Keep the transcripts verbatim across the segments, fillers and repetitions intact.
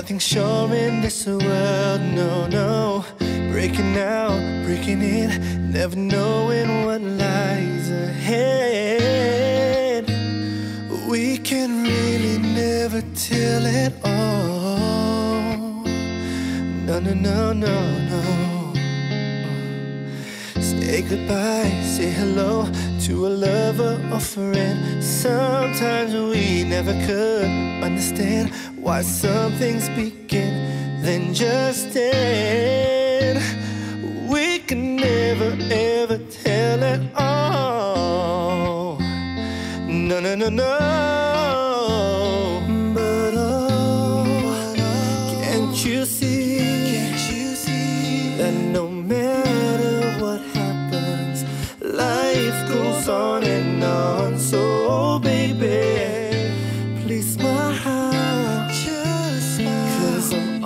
Nothing sure in this world, no, no. Breaking out, breaking in, never knowing what lies ahead. We can really never tell it all. No, no, no, no, no. Say goodbye, say hello to a lover or friend. Sometimes we never could understand why some things begin, then just end. We can never ever tell it all. No, no, no, no. But oh, can't you see, can't you see that no matter what happens, life goes on and on. So baby, please smile.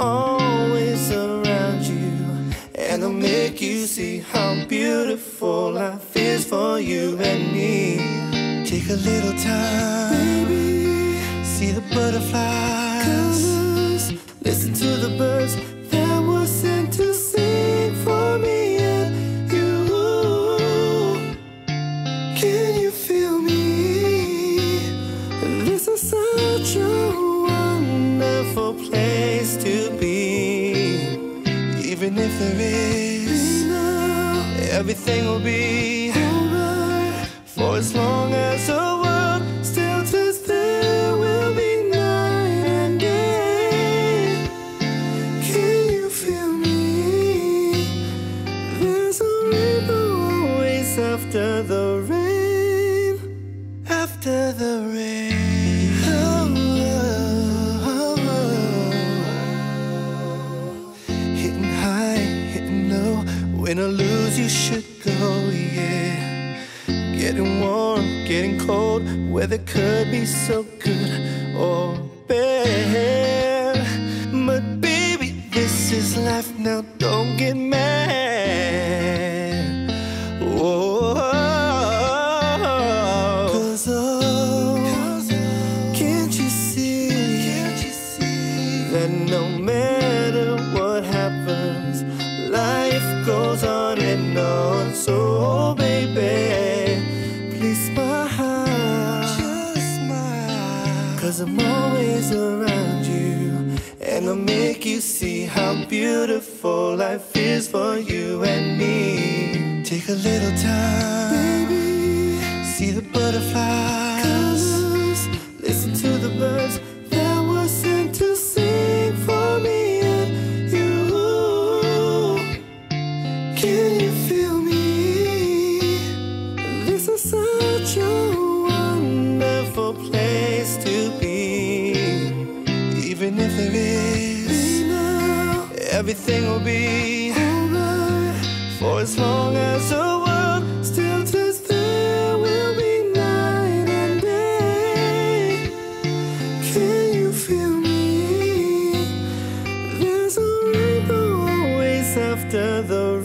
Always around you, and I'll make you see how beautiful life is for you and me. Take a little time, baby. See the butterflies, colors. Listen to the birds that were sent to sing for me and you. Can you feel me? This is such a wonderful place to be. Even if there is, everything will be alright. For as long as the world still exists, there will be night and day. Can you feel me? There's a rainbow always after the rain, after the rain. When I lose, you should go, yeah. Getting warm, getting cold, weather could be so good or bad. But baby, this is life now, don't get mad. Oh, cause oh, can't you see, can't you see that no matter what happens, life goes on and on. So oh, baby, please smile, just smile. Cause I'm always around you, and I'll make you see how beautiful life is for you and me. Take a little time, baby. See the butterflies, colors. Listen to the birds that were sent to sing for me. Can you feel me? This is such a wonderful place to be. Even if there is, everything will be alright. For as long as the world still exists, there will be night and day. Can you feel me? There's a rainbow always after the